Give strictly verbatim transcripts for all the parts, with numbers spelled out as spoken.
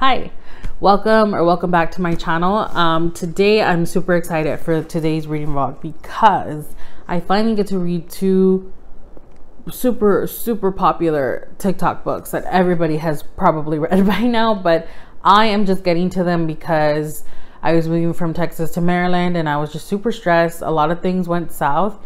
Hi, welcome or welcome back to my channel. Um, today I'm super excited for today's reading vlog because I finally get to read two super, super popular TikTok books that everybody has probably read by now, but I am just getting to them because I was moving from Texas to Maryland and I was just super stressed. A lot of things went south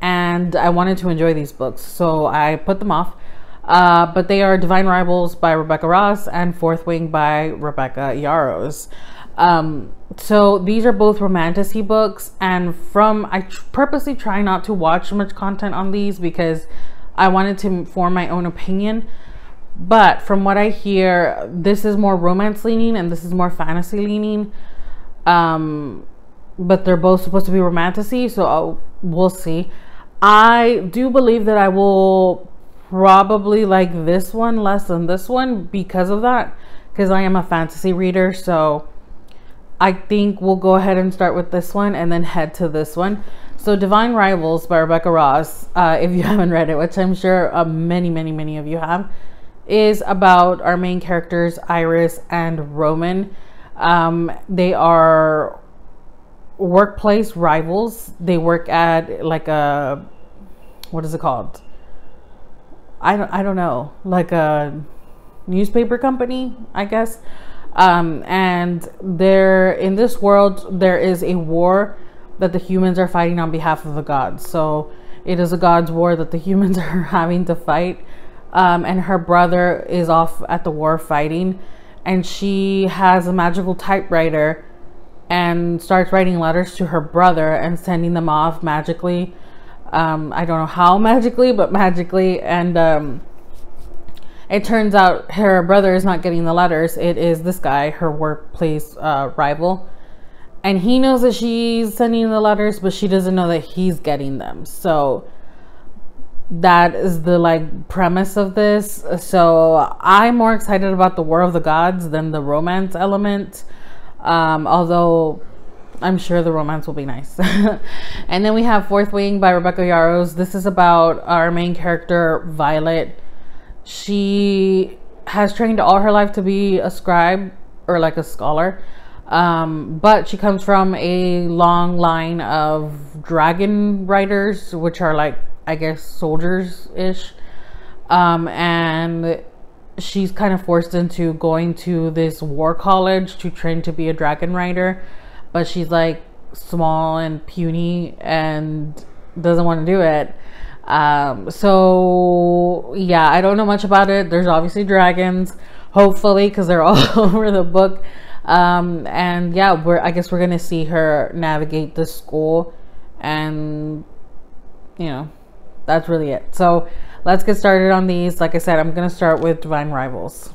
and I wanted to enjoy these books, so I put them off. Uh, but they are Divine Rivals by Rebecca Ross and Fourth Wing by Rebecca Yarros. Um, so these are both romantasy books, and from I tr purposely try not to watch much content on these because I wanted to form my own opinion. But from what I hear, this is more romance leaning and this is more fantasy leaning. Um, but they're both supposed to be romantasy, so I'll, we'll see. I do believe that I will probably like this one less than this one because of that, because I am a fantasy reader. So I think we'll go ahead and start with this one and then head to this one. So Divine Rivals by Rebecca Ross, uh, if you haven't read it, which I'm sure uh, many, many, many of you have, is about our main characters, Iris and Roman. Um, they are workplace rivals. They work at like a, what is it called? I don't, I don't know, like a newspaper company, I guess. Um, and there, in this world, there is a war that the humans are fighting on behalf of the gods. So it is a gods war that the humans are having to fight. Um, and her brother is off at the war fighting, and she has a magical typewriter and starts writing letters to her brother and sending them off magically. Um, I don't know how magically, but magically. And um, it turns out her brother is not getting the letters. It is this guy, her workplace uh, rival. And he knows that she's sending the letters, but she doesn't know that he's getting them. So that is the like premise of this. So I'm more excited about the War of the Gods than the romance element. Um, although I'm sure the romance will be nice. And then we have Fourth Wing by Rebecca Yarros. This is about our main character, Violet. She has trained all her life to be a scribe or like a scholar. Um, but she comes from a long line of dragon riders, which are like, I guess, soldiers-ish. Um, and she's kind of forced into going to this war college to train to be a dragon rider. But she's like small and puny and doesn't want to do it. Um, so yeah, I don't know much about it. There's obviously dragons, hopefully, because they're all over the book. Um, and yeah, we're, I guess we're going to see her navigate the school, and you know, that's really it. So let's get started on these. Like I said, I'm going to start with Divine Rivals.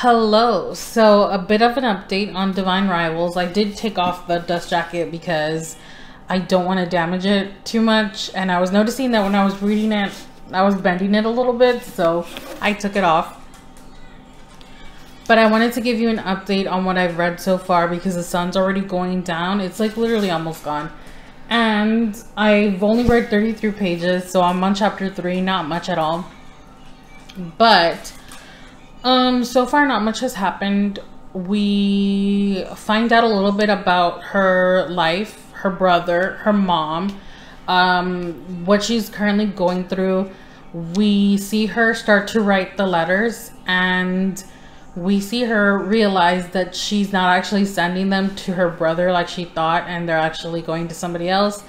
Hello, so a bit of an update on Divine Rivals. I did take off the dust jacket because I don't want to damage it too much, and I was noticing that when I was reading it, I was bending it a little bit, so I took it off. But I wanted to give you an update on what I've read so far because the sun's already going down. It's like literally almost gone. And I've only read thirty-three pages, so I'm on chapter three, not much at all. But Um, so far not much has happened. We find out a little bit about her life, her brother, her mom, um, what she's currently going through. We see her start to write the letters, and we see her realize that she's not actually sending them to her brother like she thought, and they're actually going to somebody else,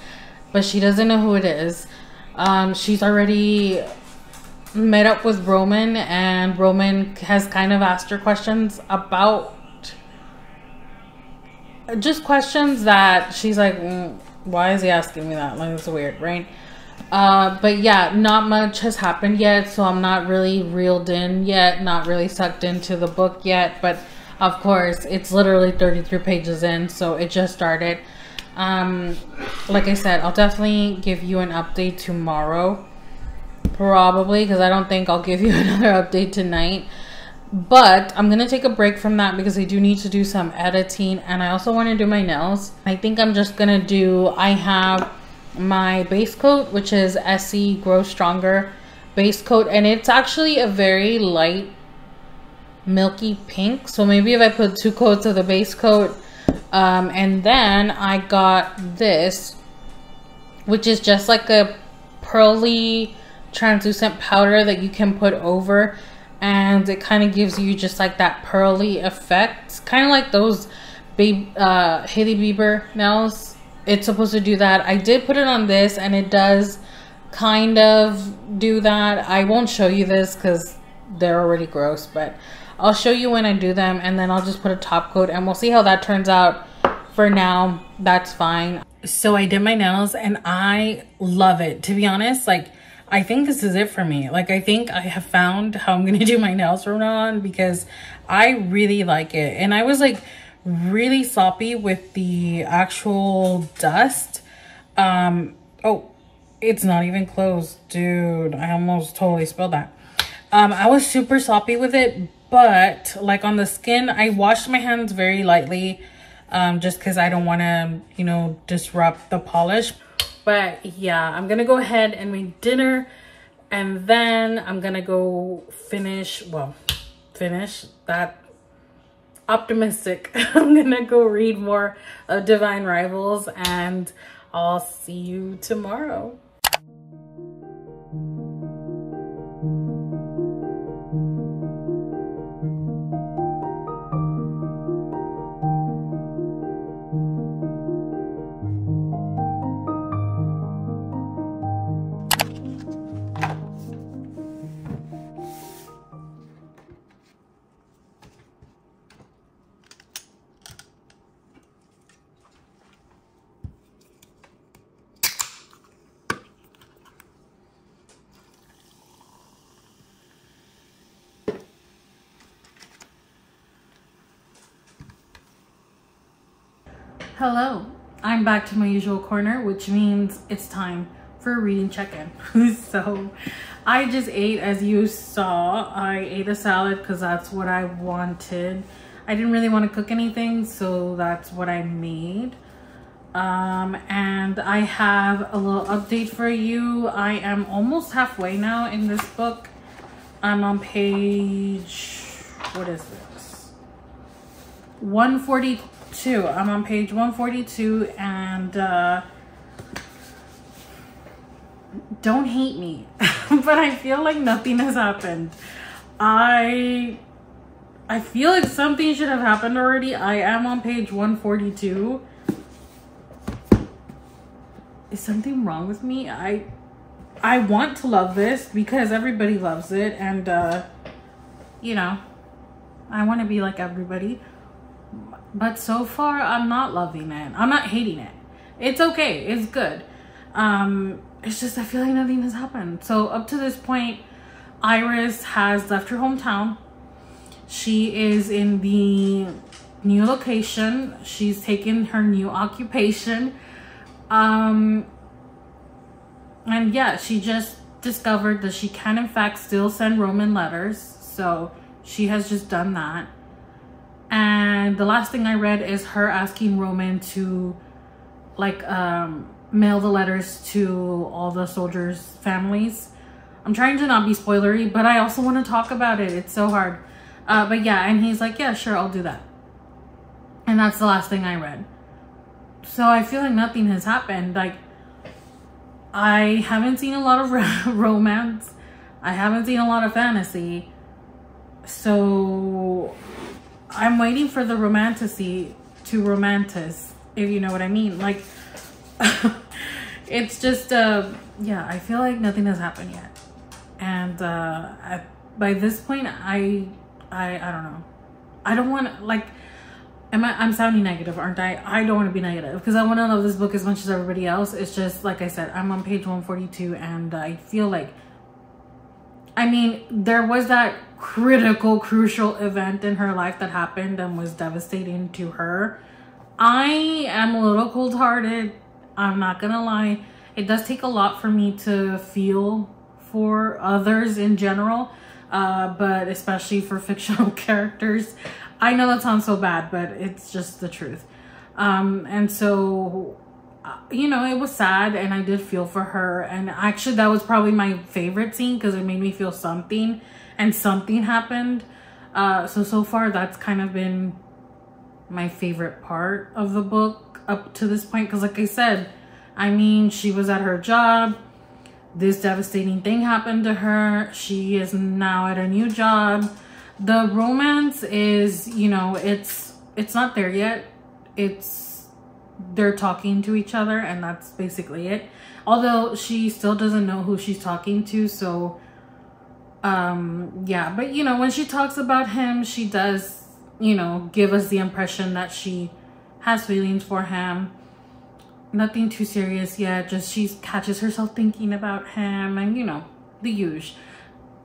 but she doesn't know who it is. Um, she's already met up with Roman, and Roman has kind of asked her questions about just questions that she's like, mm, why is he asking me that? Like, it's weird, right? Uh, but yeah, not much has happened yet, so I'm not really reeled in yet, not really sucked into the book yet, but of course, it's literally thirty-three pages in, so it just started. Um, like I said, I'll definitely give you an update tomorrow, probably, because I don't think I'll give you another update tonight. But I'm gonna take a break from that because I do need to do some editing, and I also want to do my nails. I think I'm just gonna do, I have my base coat, which is Essie Grow Stronger base coat, and it's actually a very light milky pink, so maybe if I put two coats of the base coat, um and then I got this, which is just like a pearly translucent powder that you can put over, and it kind of gives you just like that pearly effect, kind of like those babe uh Hailey Bieber nails. It's supposed to do that. I did put it on this, and it does kind of do that. I won't show you this because they're already gross, but I'll show you when I do them, and then I'll just put a top coat, and we'll see how that turns out. For now, that's fine. So I did my nails, and I love it. To be honest, like, I think this is it for me. Like, I think I have found how I'm gonna do my nails from now on, because I really like it. And I was like really sloppy with the actual dust. Um oh, it's not even closed, dude. I almost totally spilled that. um I was super sloppy with it, but like on the skin, I washed my hands very lightly, um just because I don't want to, you know, disrupt the polish. But yeah, I'm gonna go ahead and make dinner, and then I'm gonna go finish well finish that optimistic. I'm gonna go read more of Divine Rivals, and I'll see you tomorrow. Hello, I'm back to my usual corner, which means it's time for a reading check-in. So I just ate, as you saw, I ate a salad because that's what I wanted. I didn't really want to cook anything, so that's what I made. Um, and I have a little update for you. I am almost halfway now in this book. I'm on page, what is this? one forty-two. I'm on page one forty-two, and uh, don't hate me, but I feel like nothing has happened. I I feel like something should have happened already. I am on page one forty-two. Is something wrong with me? I I want to love this because everybody loves it, and uh, you know, I want to be like everybody. But so far, I'm not loving it. I'm not hating it. It's okay. It's good. Um, it's just I feel like nothing has happened. So up to this point, Iris has left her hometown. She is in the new location. She's taken her new occupation. Um, and yeah, she just discovered that she can, in fact, still send Roman letters. So she has just done that. And the last thing I read is her asking Roman to like um mail the letters to all the soldiers' families. I'm trying to not be spoilery, but I also want to talk about it. It's so hard. Uh, but yeah, and he's like, yeah, sure, I'll do that. And that's the last thing I read. So I feel like nothing has happened. Like, I haven't seen a lot of romance. I haven't seen a lot of fantasy. So I'm waiting for the romantasy to romantis, if you know what I mean. Like, it's just, uh, yeah, I feel like nothing has happened yet. And uh, I, by this point, I, I, I don't know. I don't want, like, am I, I'm sounding negative, aren't I? I don't want to be negative because I want to love this book as much as everybody else. It's just, like I said, I'm on page one forty-two and I feel like, I mean, there was that critical, crucial event in her life that happened and was devastating to her. I am a little cold-hearted. I'm not gonna lie. It does take a lot for me to feel for others in general, uh, but especially for fictional characters. I know that sounds so bad, but it's just the truth. Um, and so, you know, it was sad and I did feel for her. And actually, that was probably my favorite scene because it made me feel something and something happened. Uh, so, so far, that's kind of been my favorite part of the book up to this point. Because like I said, I mean, she was at her job. This devastating thing happened to her. She is now at a new job. The romance is, you know, it's it's not there yet. It's, they're talking to each other and that's basically it. Although she still doesn't know who she's talking to. So, um, yeah. But, you know, when she talks about him, she does, you know, give us the impression that she has feelings for him. Nothing too serious yet. Just she catches herself thinking about him and, you know, the usual.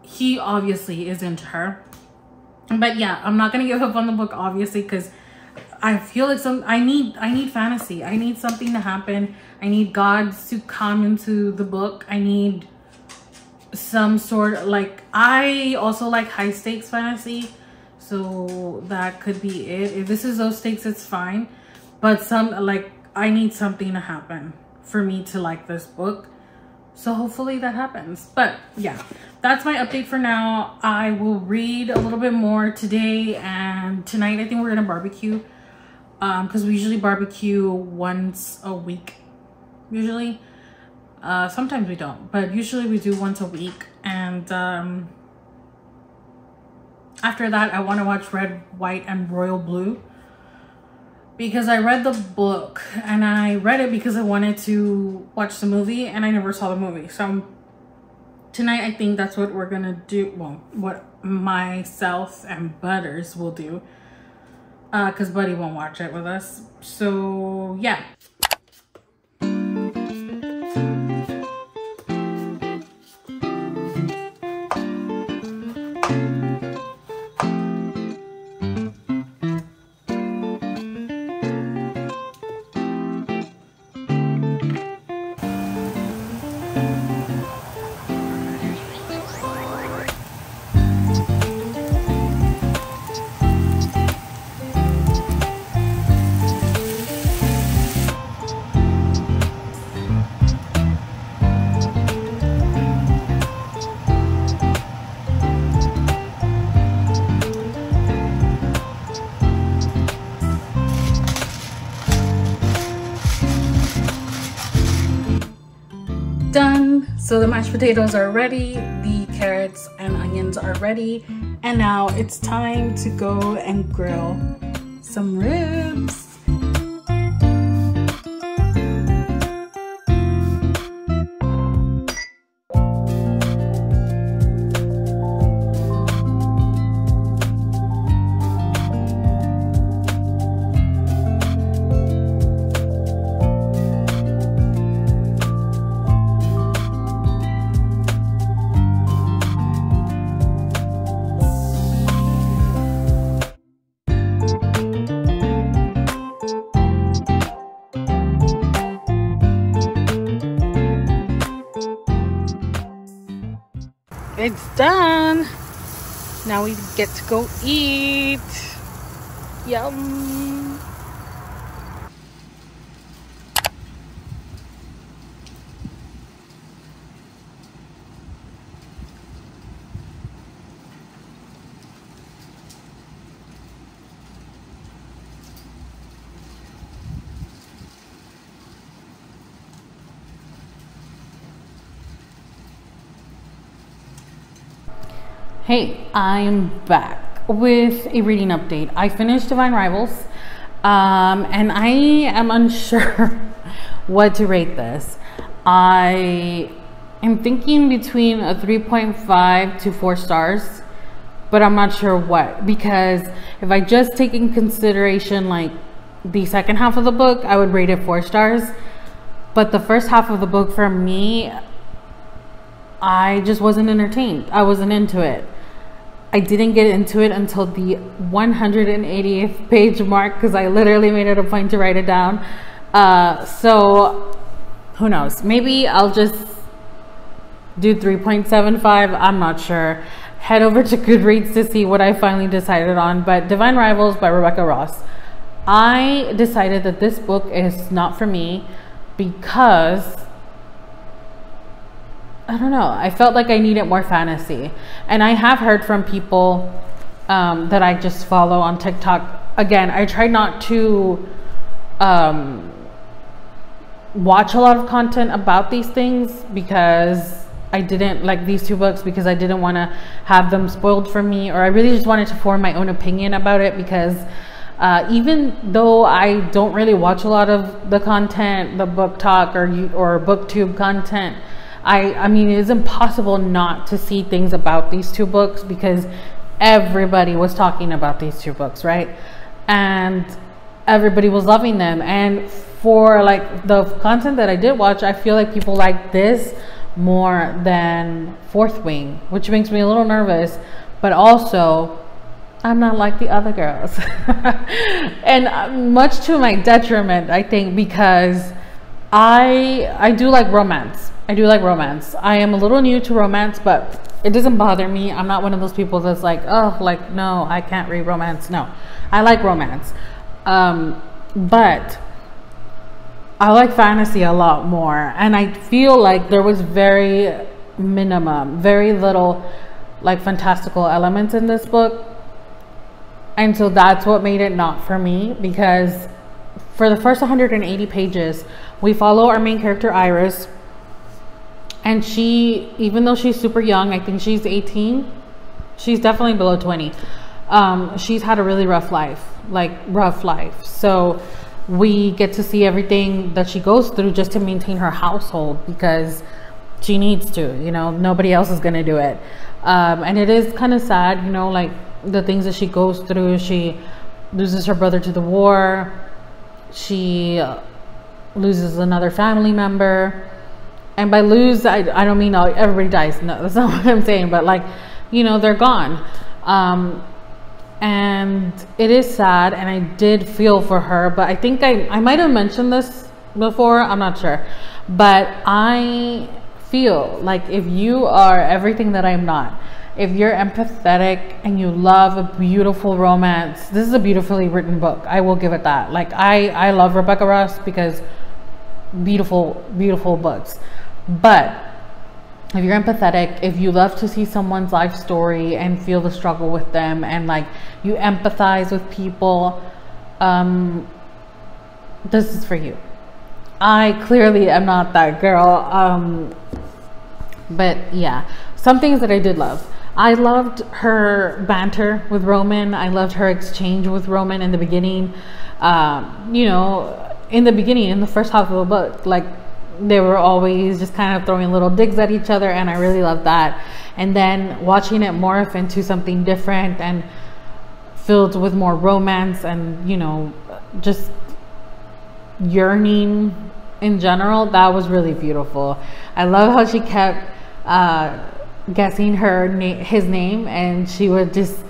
He obviously is into her. But yeah, I'm not gonna give up on the book, obviously, because I feel like some I need I need fantasy. I need something to happen. I need gods to come into the book. I need some sort of, like, I also like high stakes fantasy, so that could be it. If this is those stakes, it's fine. But some, like, I need something to happen for me to like this book. So hopefully that happens. But yeah, that's my update for now. I will read a little bit more today and tonight. I think we're gonna barbecue um because we usually barbecue once a week usually. Uh sometimes we don't, but usually we do once a week. And um after that I want to watch Red, White, and Royal Blue, because I read the book and I read it because I wanted to watch the movie and I never saw the movie. So tonight I think that's what we're gonna do. Well, what myself and Butters will do, uh because Buddy won't watch it with us. So yeah. So the mashed potatoes are ready, the carrots and onions are ready, and now it's time to go and grill some ribs. It's done. Now we get to go eat. Yum. Hey, I'm back with a reading update. I finished Divine Rivals, um, and I am unsure what to rate this. I am thinking between a three point five to four stars, but I'm not sure what, because if I just take in consideration like the second half of the book, I would rate it four stars. But the first half of the book, for me, I just wasn't entertained. I wasn't into it. I didn't get into it until the one hundred eightieth page mark, because I literally made it a point to write it down. Uh, so who knows? Maybe I'll just do three point seven five. I'm not sure. Head over to Goodreads to see what I finally decided on. But Divine Rivals by Rebecca Ross. I decided that this book is not for me because, I don't know, I felt like I needed more fantasy. And I have heard from people um, that I just follow on TikTok. Again, I try not to um, watch a lot of content about these things, because I didn't like these two books, because I didn't want to have them spoiled for me, or I really just wanted to form my own opinion about it. Because uh, even though I don't really watch a lot of the content, the book talk or, or booktube content, I, I mean, it is impossible not to see things about these two books, because everybody was talking about these two books, right? And everybody was loving them. And for like the content that I did watch, I feel like people like this more than Fourth Wing, which makes me a little nervous. But also, I'm not like the other girls. And much to my detriment, I think, because I, I do like romance. I do like romance. I am a little new to romance, but it doesn't bother me. I'm not one of those people that's like, oh, like, no, I can't read romance. No, I like romance. Um, but I like fantasy a lot more. And I feel like there was very minimum, very little like fantastical elements in this book. And so that's what made it not for me, because for the first one hundred eighty pages, we follow our main character, Iris. And she, even though she's super young, I think she's eighteen, she's definitely below twenty. Um, she's had a really rough life, like rough life. So we get to see everything that she goes through just to maintain her household, because she needs to, you know, nobody else is gonna do it. Um, and it is kind of sad, you know, like the things that she goes through. She loses her brother to the war. She loses another family member. And by lose, I, I don't mean everybody dies. No, that's not what I'm saying. But like, you know, they're gone. Um, and it is sad. And I did feel for her. But I think I, I might have mentioned this before. I'm not sure. But I feel like if you are everything that I'm not, if you're empathetic and you love a beautiful romance, this is a beautifully written book. I will give it that. Like, I, I love Rebecca Ross because beautiful, beautiful books. But if you're empathetic, if you love to see someone's life story and feel the struggle with them, and like you empathize with people, um, this is for you. I clearly am not that girl. Um, but yeah, some things that I did love. I loved her banter with Roman. I loved her exchange with Roman in the beginning. Um, you know, in the beginning, in the first half of the book, like, they were always just kind of throwing little digs at each other, and I really loved that. And then watching it morph into something different and filled with more romance and, you know, just yearning in general, that was really beautiful. I love how she kept uh, guessing her na his name, and she would just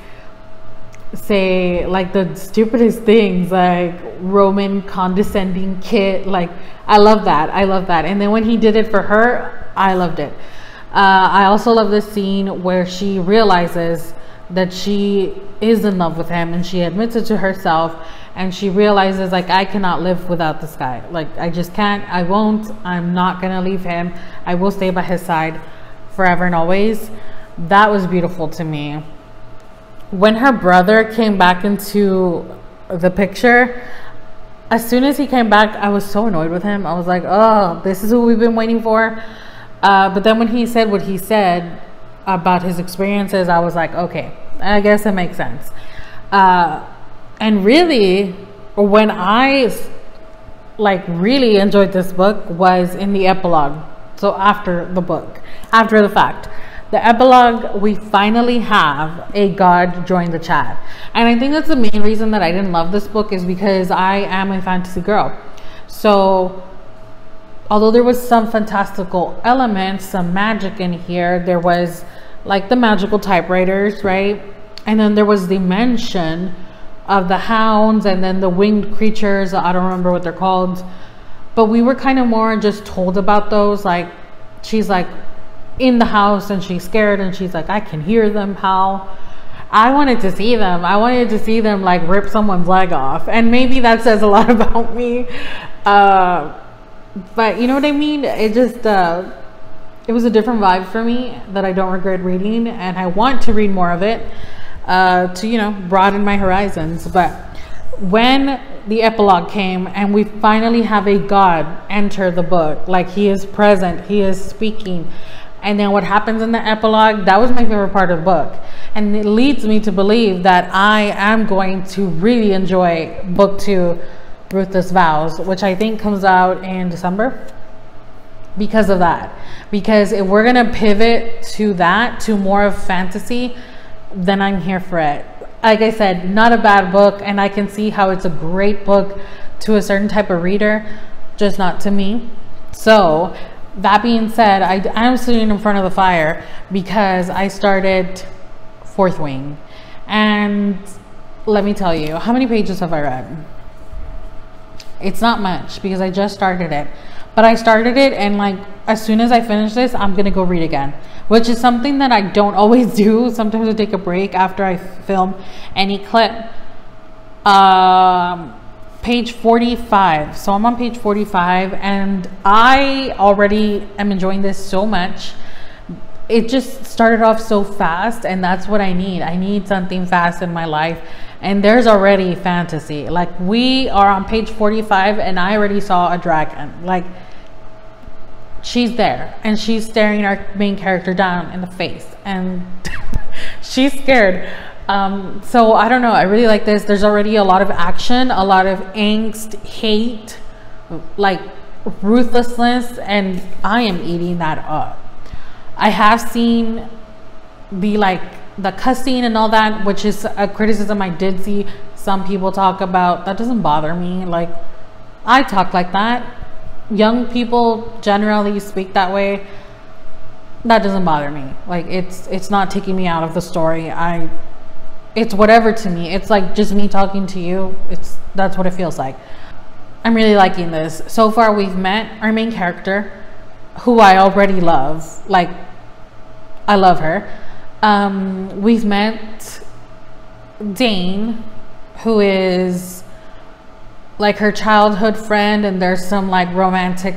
say like the stupidest things, like Roman condescending kid. Like, I love that. I love that. And then when he did it for her, I loved it. Uh, I also love this scene where she realizes that she is in love with him, and she admits it to herself, and she realizes, like, I cannot live without this guy. Like, I just can't. I won't. I'm not going to leave him. I will stay by his side forever and always. That was beautiful to me. When her brother came back into the picture, as soon as he came back, I was so annoyed with him. I was like, oh, this is who we've been waiting for. Uh, but then when he said what he said, about his experiences, I was like, okay, I guess it makes sense. Uh, and really, when I like really enjoyed this book was in the epilogue. So after the book, after the fact, the epilogue, we finally have a god join the chat. And I think that's the main reason that I didn't love this book, is because I am a fantasy girl. So although there was some fantastical elements, some magic in here, there was like the magical typewriters, right? And then there was the mention of the hounds and then the winged creatures. I don't remember what they're called, but we were kind of more just told about those. Like, she's like in the house and she's scared and she's like, I can hear them. How I wanted to see them. I wanted to see them like rip someone's leg off. And maybe that says a lot about me. Uh, but you know what I mean? It just, uh, it was a different vibe for me that I don't regret reading, and I want to read more of it, uh, to, you know, broaden my horizons. But when the epilogue came and we finally have a god enter the book, like he is present, he is speaking. And then what happens in the epilogue, that was my favorite part of the book. And it leads me to believe that I am going to really enjoy book two, Ruthless Vows, which I think comes out in December. Because of that, because if we're gonna pivot to that, to more of fantasy, then I'm here for it. Like I said, not a bad book, and I can see how it's a great book to a certain type of reader, just not to me. So that being said, I am sitting in front of the fire because I started Fourth Wing, and let me tell you, how many pages have I read? It's not much because I just started it. But I started it, and like as soon as I finish this, I'm gonna go read again, which is something that I don't always do. Sometimes I take a break after I film any clip. Um, page forty-five. So I'm on page forty-five, and I already am enjoying this so much. It just started off so fast, and that's what I need. I need something fast in my life. And there's already fantasy. Like, we are on page forty-five and I already saw a dragon. Like, she's there and she's staring our main character down in the face, and she's scared. Um, so I don't know, I really like this. There's already a lot of action, a lot of angst, hate, like ruthlessness, and I am eating that up. I have seen the like the cussing and all that, which is a criticism I did see some people talk about. That doesn't bother me. Like, I talk like that. Young people generally speak that way. That doesn't bother me. Like, it's it's not taking me out of the story. I it's whatever to me. It's like just me talking to you. It's that's what it feels like. I'm really liking this. So far we've met our main character, who I already love. Like, I love her. Um, we've met Dane, who is like her childhood friend, and there's some like romantic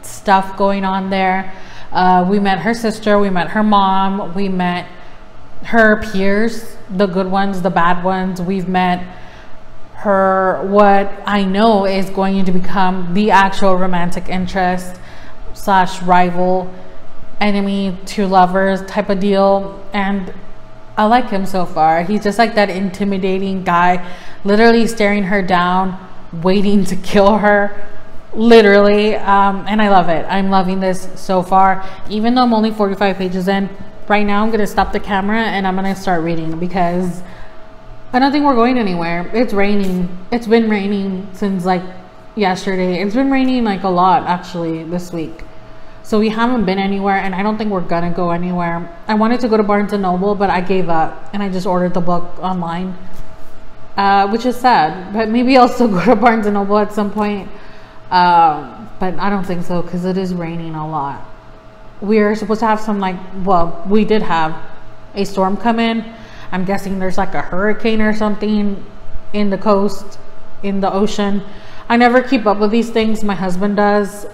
stuff going on there. Uh, we met her sister, we met her mom, we met her peers, the good ones, the bad ones. We've met her, what I know is going to become the actual romantic interest slash rival, enemy to lovers type of deal. And I like him so far. He's just like that intimidating guy, literally staring her down, waiting to kill her, literally. Um, and I love it. I'm loving this so far. Even though I'm only forty-five pages in, right now I'm gonna stop the camera and I'm gonna start reading, because I don't think we're going anywhere. It's raining. It's been raining since like yesterday. It's been raining like a lot actually this week. So we haven't been anywhere, and I don't think we're gonna go anywhere. I wanted to go to Barnes and Noble, but I gave up and I just ordered the book online, uh, which is sad. But maybe I'll still go to Barnes and Noble at some point. Uh, but I don't think so, because it is raining a lot. We are supposed to have some like, well, we did have a storm come in. I'm guessing there's like a hurricane or something in the coast, in the ocean. I never keep up with these things. My husband does.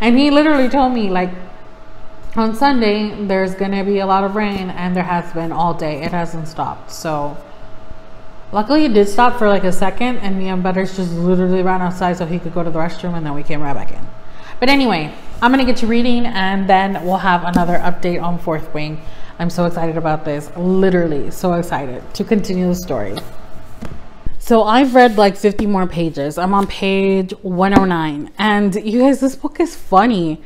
And he literally told me, like, on Sunday, there's going to be a lot of rain, and there has been all day. It hasn't stopped. So luckily it did stop for like a second, and me and Butters just literally ran outside so he could go to the restroom, and then we came right back in. But anyway, I'm gonna get to reading and then we'll have another update on Fourth Wing. I'm so excited about this, literally so excited to continue the story. So I've read like fifty more pages. I'm on page one oh nine, and you guys, this book is funny.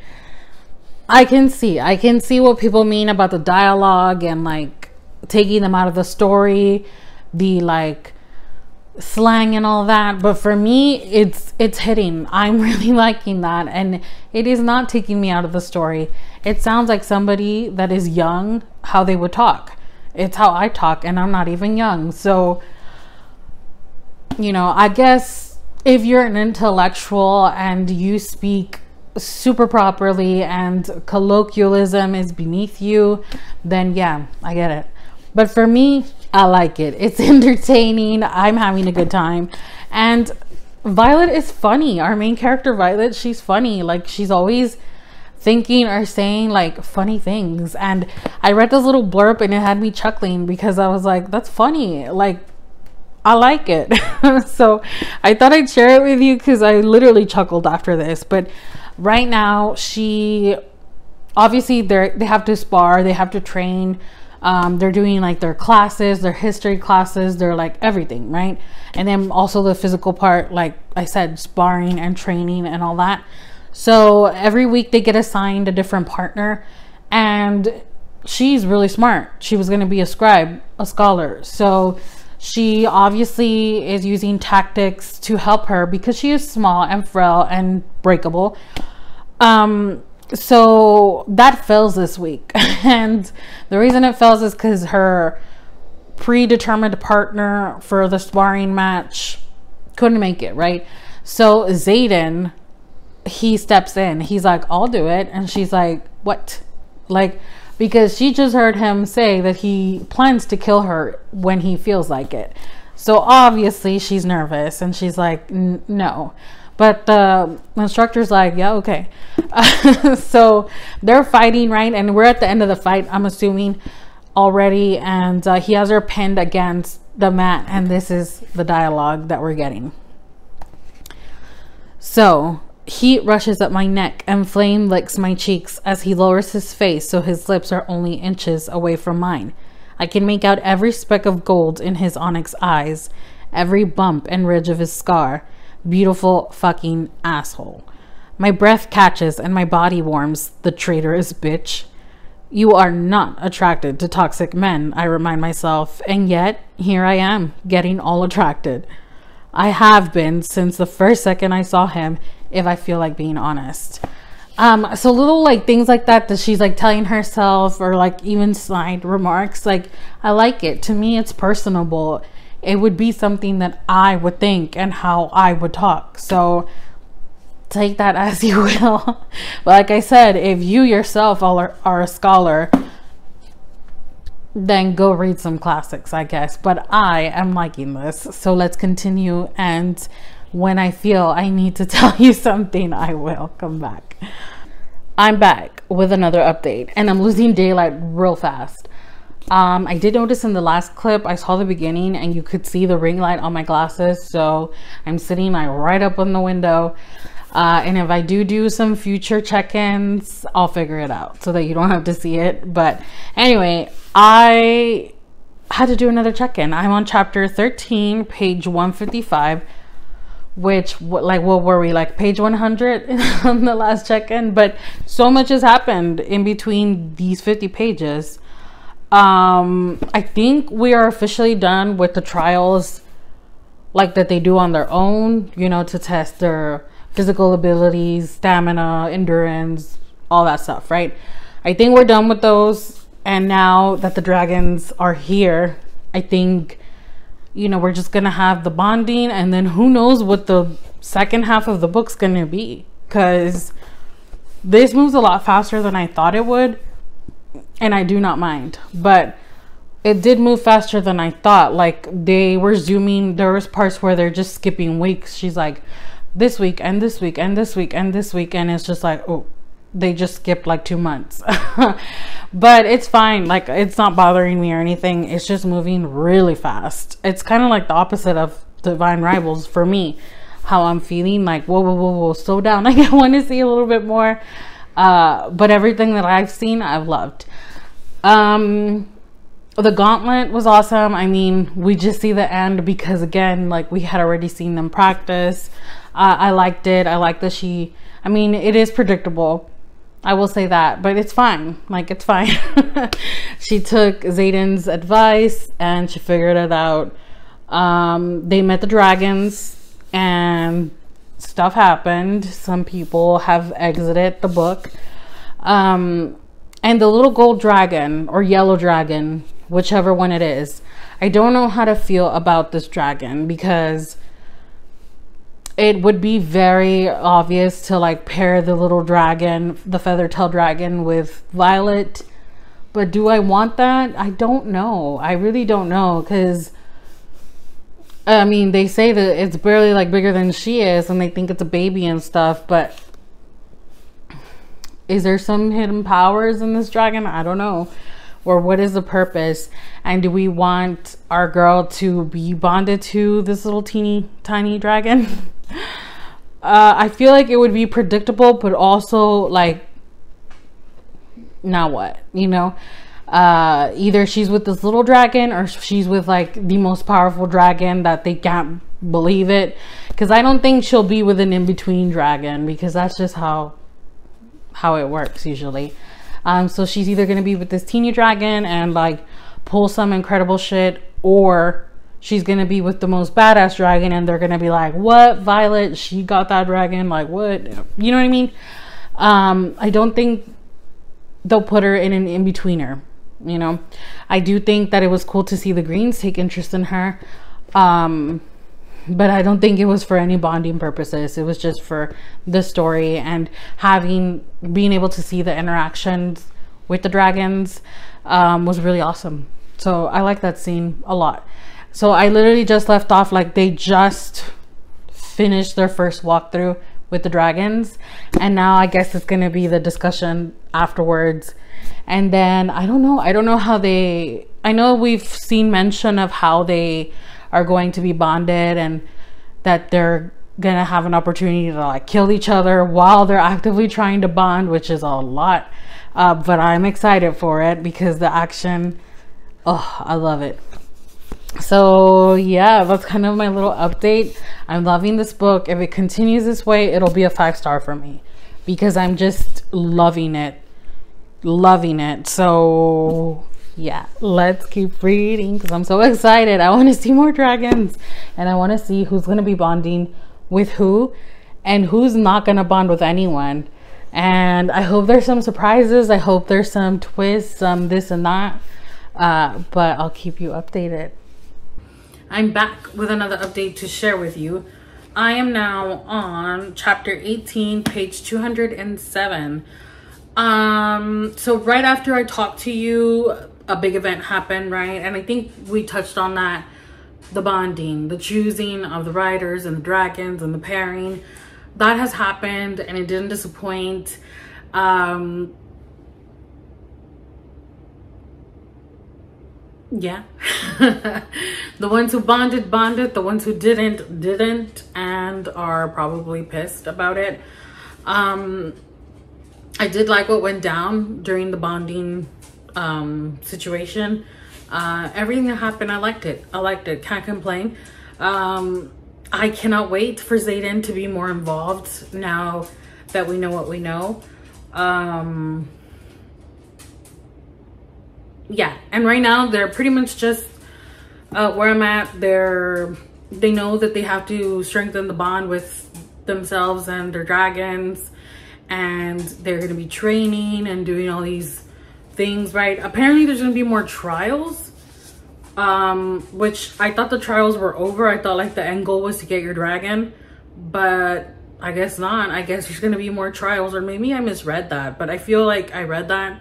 I can see, I can see what people mean about the dialogue and like taking them out of the story, the like slang and all that. But for me, it's it's hitting. I'm really liking that, and it is not taking me out of the story. It sounds like somebody that is young, how they would talk. It's how I talk, and I'm not even young. So, you know, I guess if you're an intellectual and you speak super properly and colloquialism is beneath you, then yeah, I get it. But for me, I like it. It's entertaining. I'm having a good time. And Violet is funny. Our main character, Violet, she's funny. Like, she's always thinking or saying like funny things. And I read this little blurb and it had me chuckling because I was like, that's funny. Like, I like it. So I thought I'd share it with you because I literally chuckled after this. But right now, she obviously they they have to spar, they have to train. Um, they're doing like their classes, their history classes, they're like everything, right? And then also the physical part, like I said, sparring and training and all that. So every week they get assigned a different partner, and she's really smart. She was going to be a scribe, a scholar. So she obviously is using tactics to help her because she is small and frail and breakable. Um, so that fails this week. And the reason it fails is because her predetermined partner for the sparring match couldn't make it, right? So Zayden, he steps in. He's like, I'll do it. And she's like, what? Like, because she just heard him say that he plans to kill her when he feels like it. So obviously she's nervous and she's like, no. But the instructor's like, yeah, okay. Uh, so they're fighting, right? And we're at the end of the fight, I'm assuming, already. And uh, he has her pinned against the mat. And this is the dialogue that we're getting. So... heat rushes up my neck and flame licks my cheeks as he lowers his face so his lips are only inches away from mine. I can make out every speck of gold in his onyx eyes, every bump and ridge of his scar. Beautiful fucking asshole. My breath catches and my body warms, the traitorous bitch. You are not attracted to toxic men, I remind myself, and yet here I am, getting all attracted. I have been since the first second I saw him, if I feel like being honest. Um, so little like things like that that she's like telling herself, or like even snide remarks, like I like it. To me, it's personable. It would be something that I would think and how I would talk. So take that as you will. But like I said, if you yourself are, are a scholar, then go read some classics, I guess. But I am liking this. So let's continue, and when I feel I need to tell you something, I will come back. I'm back with another update, and I'm losing daylight real fast. Um, I did notice in the last clip, I saw the beginning and you could see the ring light on my glasses. So I'm sitting like right up on the window. Uh, and if I do do some future check-ins, I'll figure it out so that you don't have to see it. But anyway, I had to do another check-in. I'm on chapter thirteen, page one fifty-five. Which, like, what were we, like page one hundred on the last check-in? But so much has happened in between these fifty pages. um I think we are officially done with the trials, like that they do on their own, you know, to test their physical abilities, stamina, endurance, all that stuff, right? I think we're done with those, and now that the dragons are here, I think, you know, we're just gonna have the bonding, and then who knows what the second half of the book's gonna be, because this moves a lot faster than I thought it would, and I do not mind, but it did move faster than I thought. Like, they were zooming. There was parts where they're just skipping weeks. She's like, this week and this week and this week and this week, and it's just like, oh, they just skipped like two months. But it's fine, like it's not bothering me or anything. It's just moving really fast. It's kind of like the opposite of Divine Rivals for me, how I'm feeling, like whoa, whoa, whoa, whoa, slow down. Like I want to see a little bit more. Uh, but everything that I've seen, I've loved. Um, the gauntlet was awesome. I mean, we just see the end because again, like we had already seen them practice. Uh, I liked it. I like that she, I mean, it is predictable. I will say that, but it's fine. Like it's fine. She took Zayden's advice and she figured it out. Um, they met the dragons and stuff happened. Some people have exited the book. Um, and the little gold dragon or yellow dragon, whichever one it is. I don't know how to feel about this dragon because it would be very obvious to like pair the little dragon, the feather-tailed dragon, with Violet. But do I want that? I don't know. I really don't know because I mean, they say that it's barely like bigger than she is and they think it's a baby and stuff, but is there some hidden powers in this dragon? I don't know. Or what is the purpose? And do we want our girl to be bonded to this little teeny tiny dragon? uh, I feel like it would be predictable, but also like, now what, you know? Uh, either she's with this little dragon or she's with like the most powerful dragon that they can't believe it. Cause I don't think she'll be with an in-between dragon because that's just how, how it works usually. Um, so she's either going to be with this teeny dragon and like pull some incredible shit, or she's going to be with the most badass dragon and they're going to be like, what, Violet, she got that dragon. Like what, you know what I mean? Um, I don't think they'll put her in an in-betweener. You know, I do think that it was cool to see the Greens take interest in her. Um, but I don't think it was for any bonding purposes. It was just for the story and having, being able to see the interactions with the dragons, um, was really awesome. So I like that scene a lot. So I literally just left off, like they just finished their first walkthrough with the dragons. And now I guess it's going to be the discussion afterwards. And then I don't know, I don't know how they, I know we've seen mention of how they are going to be bonded and that they're going to have an opportunity to like kill each other while they're actively trying to bond, which is a lot. Uh, but I'm excited for it because the action, oh, I love it. So yeah, that's kind of my little update. I'm loving this book. If it continues this way, it'll be a five star for me because I'm just loving it, loving it. So yeah, let's keep reading because I'm so excited. I want to see more dragons and I want to see who's going to be bonding with who and who's not going to bond with anyone. And I hope there's some surprises. I hope there's some twists, some this and that, uh, but I'll keep you updated. I'm back with another update to share with you. I am now on chapter eighteen, page two hundred seven. Um, so right after I talked to you, a big event happened, right? And I think we touched on that, the bonding, the choosing of the riders and the dragons and the pairing. That has happened and it didn't disappoint. Um, yeah. The ones who bonded bonded, the ones who didn't didn't, and are probably pissed about it. um I did like what went down during the bonding um situation. Uh everything that happened, I liked it. I liked it can't complain. um I cannot wait for Zayden to be more involved now that we know what we know. um Yeah, and right now they're pretty much just uh, where I'm at. They're they know that they have to strengthen the bond with themselves and their dragons, and they're going to be training and doing all these things, right? Apparently, there's going to be more trials, um, which I thought the trials were over. I thought like the end goal was to get your dragon, but I guess not. I guess there's going to be more trials, or maybe I misread that, but I feel like I read that.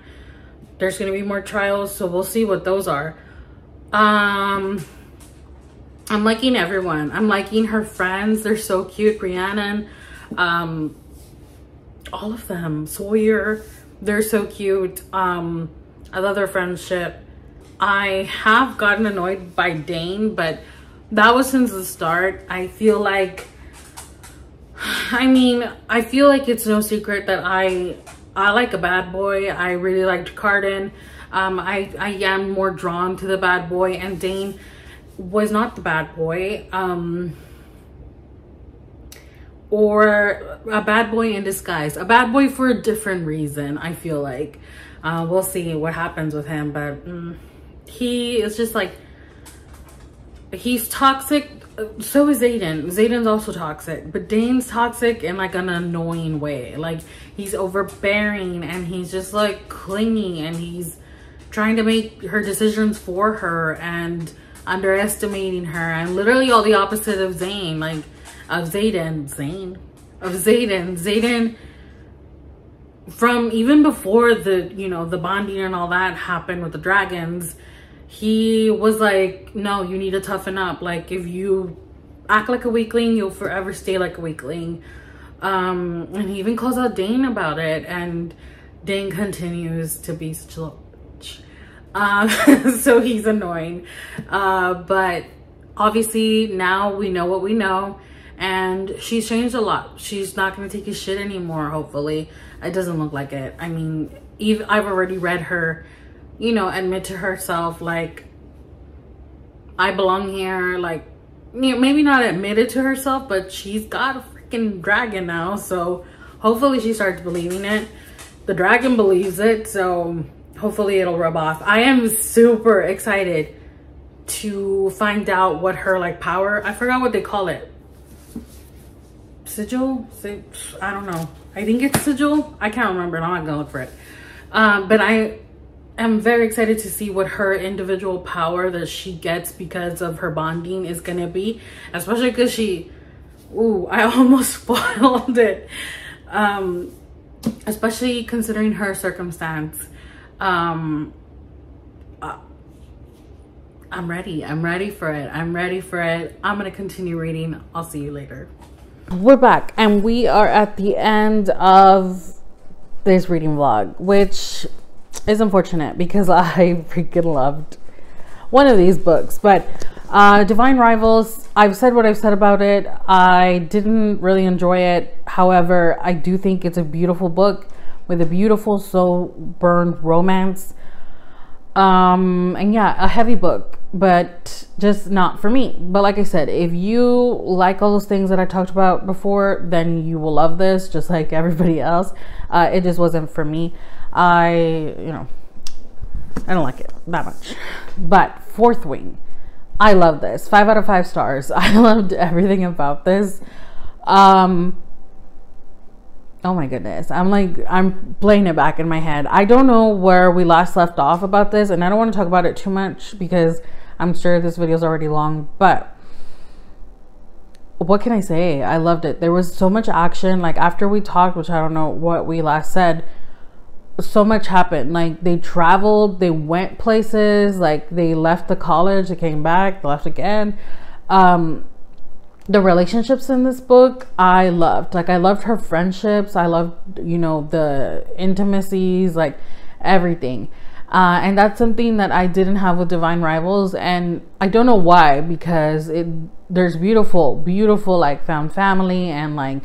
There's going to be more trials, so we'll see what those are. Um, I'm liking everyone. I'm liking her friends. They're so cute. Rhiannon, um, all of them. Sawyer, they're so cute. Um, I love their friendship. I have gotten annoyed by Dane, but that was since the start. I feel like I mean, I feel like it's no secret that I I like a bad boy. I really liked Cardan. Um, I, I am more drawn to the bad boy, and Dane was not the bad boy. Um, or a bad boy in disguise. A bad boy for a different reason, I feel like. Uh, we'll see what happens with him, but mm, he is just like, he's toxic. So is Zayden. Zayden's also toxic, but Dane's toxic in like an annoying way. Like, he's overbearing and he's just like clingy and he's trying to make her decisions for her and underestimating her, and literally all the opposite of Zayden. Like, of Zayden, Zayden, of Zayden, Zayden. From even before the, you know, the bonding and all that happened with the dragons, he was like, no, you need to toughen up. Like, if you act like a weakling, you'll forever stay like a weakling. Um, and he even calls out Dane about it, and Dane continues to be such a little bitch. Um, so he's annoying. Uh, but obviously now we know what we know, and she's changed a lot. She's not gonna take his shit anymore, hopefully. It doesn't look like it. I mean, even, I've already read her, you know, admit to herself, like, I belong here. Like, you know, maybe not admitted to herself, but she's got a freaking dragon now. So hopefully she starts believing it. The dragon believes it, so hopefully it'll rub off. I am super excited to find out what her, like, power, I forgot what they call it. Sigil? I don't know. I think it's sigil. I can't remember. I'm not gonna look for it. Um, but I... I'm very excited to see what her individual power that she gets because of her bonding is gonna be, especially because she, ooh, I almost spoiled it. Um, especially considering her circumstance. Um, uh, I'm ready, I'm ready for it. I'm ready for it. I'm gonna continue reading. I'll see you later. We're back, and we are at the end of this reading vlog, which is unfortunate because I freaking loved one of these books. But uh Divine Rivals, I've said what I've said about it. I didn't really enjoy it. However, I do think it's a beautiful book with a beautiful soul-burned romance. Um and yeah, a heavy book, but just not for me. But like I said, if you like all those things that I talked about before, then you will love this, just like everybody else. Uh it just wasn't for me. I, you know, I don't like it that much. But Fourth Wing, I love this. Five out of five stars. I loved everything about this. Um, oh my goodness. I'm like, I'm playing it back in my head. I don't know where we last left off about this, and I don't want to talk about it too much because I'm sure this video is already long, but what can I say? I loved it. There was so much action. Like, after we talked, which I don't know what we last said, so much happened. Like, they traveled, they went places, like, they left the college, they came back, they left again. Um the relationships in this book I loved. Like, I loved her friendships, I loved, you know, the intimacies, like everything. Uh and that's something that I didn't have with Divine Rivals, and I don't know why, because it there's beautiful beautiful like found family and like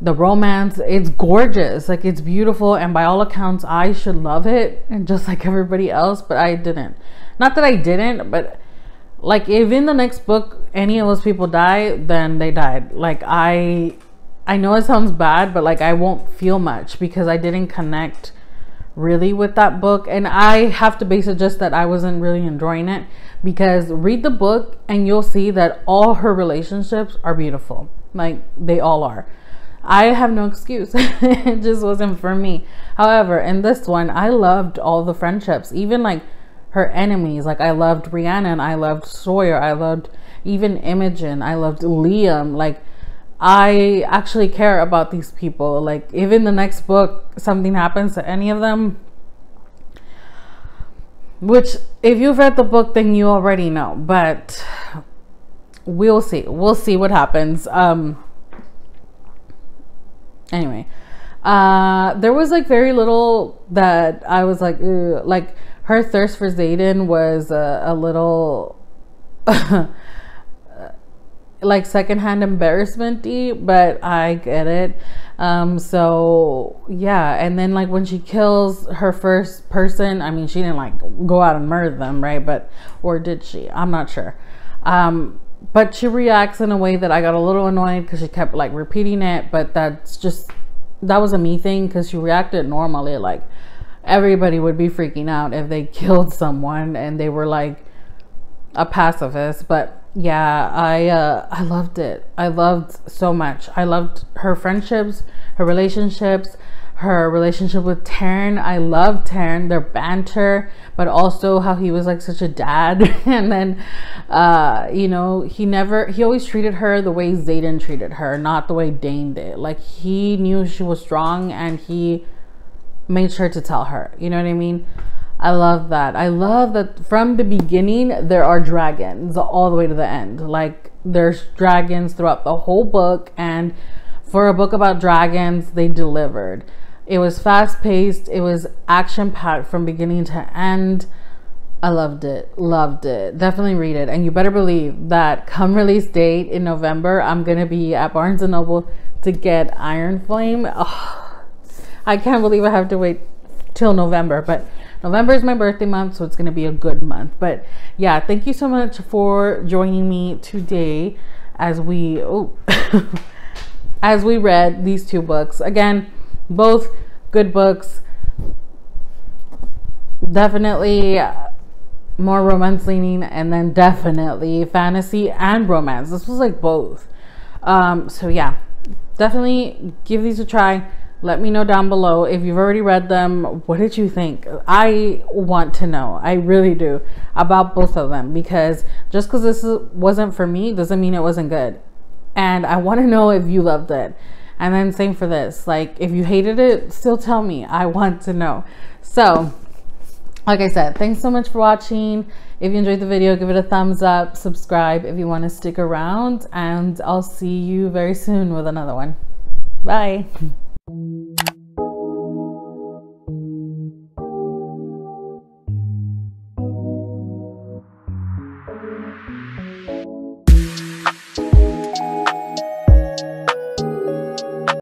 the romance. It's gorgeous, like, it's beautiful, and by all accounts I should love it, and just like everybody else, but I didn't. Not that I didn't, but like, if in the next book any of those people die, then they died. Like, I I know it sounds bad, but like, I won't feel much because I didn't connect really with that book, and I have to base it just that I wasn't really enjoying it, because read the book and you'll see that all her relationships are beautiful. Like, they all are. I have no excuse. It just wasn't for me. However, in this one, I loved all the friendships, even like her enemies. Like, I loved Rhiannon, I loved Sawyer, I loved even Imogen, I loved Liam. Like, I actually care about these people. Like, if in the next book something happens to any of them, which if you've read the book, then you already know, but we'll see. We'll see what happens. Um, anyway, uh there was like very little that I was like, ew. Like, her thirst for Zayden was a, a little like secondhand embarrassment-y, but I get it. Um, so yeah. And then like when she kills her first person, I mean, she didn't like go out and murder them, right? But, or did she? I'm not sure. Um, but she reacts in a way that I got a little annoyed because she kept like repeating it, but that's just, that was a me thing, because she reacted normally. Like everybody would be freaking out if they killed someone and they were like a pacifist. But yeah, I uh I loved it. I loved so much. I loved her friendships, her relationships, her relationship with Taryn. I loved Taryn, their banter, but also how he was like such a dad. And then uh you know, he never he always treated her the way Zayden treated her, not the way Dane did. Like he knew she was strong and he made sure to tell her, you know what I mean? I love that. I love that from the beginning there are dragons all the way to the end. Like there's dragons throughout the whole book, and for a book about dragons, they delivered. It was fast-paced, it was action-packed from beginning to end. I loved it, loved it. Definitely read it. And you better believe that come release date in November, I'm gonna be at Barnes and Noble to get Iron Flame. Oh, I can't believe I have to wait till November, but November is my birthday month, so it's going to be a good month. But yeah, thank you so much for joining me today as we oh, as we read these two books. Again, both good books. Definitely more romance leaning, and then definitely fantasy and romance. This was like both. Um, so yeah, definitely give these a try. Let me know down below if you've already read them. What did you think? I want to know. I really do, about both of them, because just because this wasn't for me doesn't mean it wasn't good. And I want to know if you loved it. And then same for this. Like if you hated it, still tell me. I want to know. So like I said, thanks so much for watching. If you enjoyed the video, give it a thumbs up, subscribe if you want to stick around, and I'll see you very soon with another one. Bye. Thank you.